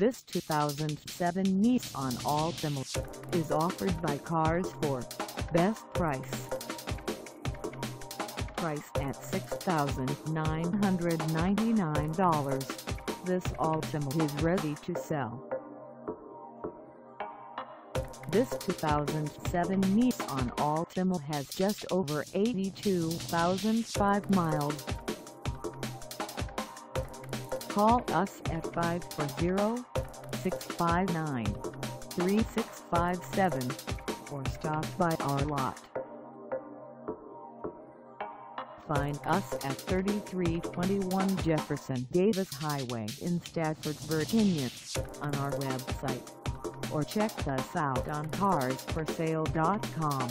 This 2007 Nissan Altima is offered by Cars for Best Price. Priced at $6,999, this Altima is ready to sell. This 2007 Nissan Altima has just over 82,005 miles. Call us at 540-659-3657 or stop by our lot. Find us at 3321 Jefferson Davis Highway in Stafford, Virginia, on our website, or check us out on carsforsale.com.